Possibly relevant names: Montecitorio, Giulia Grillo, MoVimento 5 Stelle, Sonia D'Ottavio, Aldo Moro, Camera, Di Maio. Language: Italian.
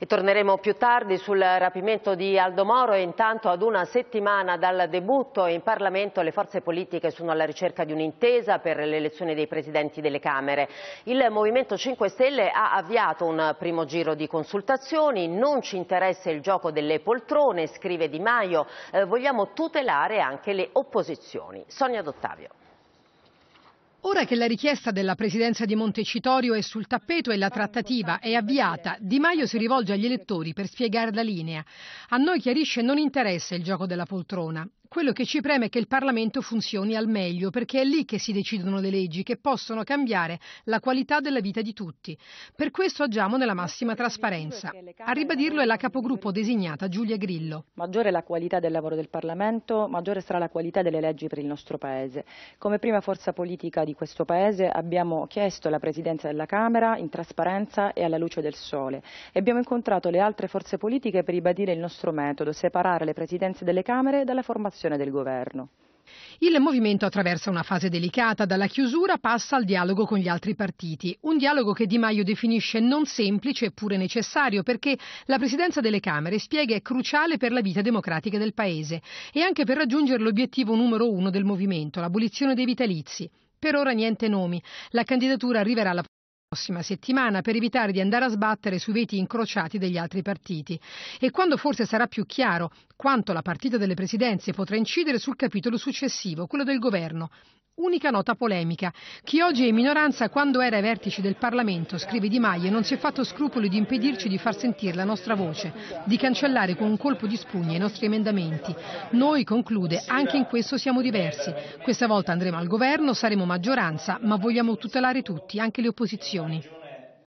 E torneremo più tardi sul rapimento di Aldo Moro e intanto ad una settimana dal debutto in Parlamento le forze politiche sono alla ricerca di un'intesa per l'elezione dei presidenti delle Camere. Il Movimento 5 Stelle ha avviato un primo giro di consultazioni, non ci interessa il gioco delle poltrone, scrive Di Maio, vogliamo tutelare anche le opposizioni. Sonia D'Ottavio. Ora che la richiesta della presidenza di Montecitorio è sul tappeto e la trattativa è avviata, Di Maio si rivolge agli elettori per spiegare la linea. A noi chiarisce non interessa il gioco della poltrona. Quello che ci preme è che il Parlamento funzioni al meglio, perché è lì che si decidono le leggi che possono cambiare la qualità della vita di tutti. Per questo agiamo nella massima trasparenza. A ribadirlo è la capogruppo designata Giulia Grillo. Maggiore la qualità del lavoro del Parlamento, maggiore sarà la qualità delle leggi per il nostro Paese. Come prima forza politica di questo Paese abbiamo chiesto la Presidenza della Camera in trasparenza e alla luce del sole. E abbiamo incontrato le altre forze politiche per ribadire il nostro metodo, separare le Presidenze delle Camere dalla formazione del governo. Il movimento attraversa una fase delicata, dalla chiusura passa al dialogo con gli altri partiti, un dialogo che Di Maio definisce non semplice eppure necessario, perché la presidenza delle Camere, spiega, è cruciale per la vita democratica del Paese e anche per raggiungere l'obiettivo numero 1 del movimento, l'abolizione dei vitalizi. Per ora niente nomi, la candidatura arriverà alla prossima settimana per evitare di andare a sbattere sui veti incrociati degli altri partiti e quando forse sarà più chiaro quanto la partita delle presidenze potrà incidere sul capitolo successivo, quello del governo. Unica nota polemica. Chi oggi è in minoranza quando era ai vertici del Parlamento, scrive Di Maio, non si è fatto scrupoli di impedirci di far sentire la nostra voce, di cancellare con un colpo di spugna i nostri emendamenti. Noi, conclude, anche in questo siamo diversi. Questa volta andremo al governo, saremo maggioranza, ma vogliamo tutelare tutti, anche le opposizioni.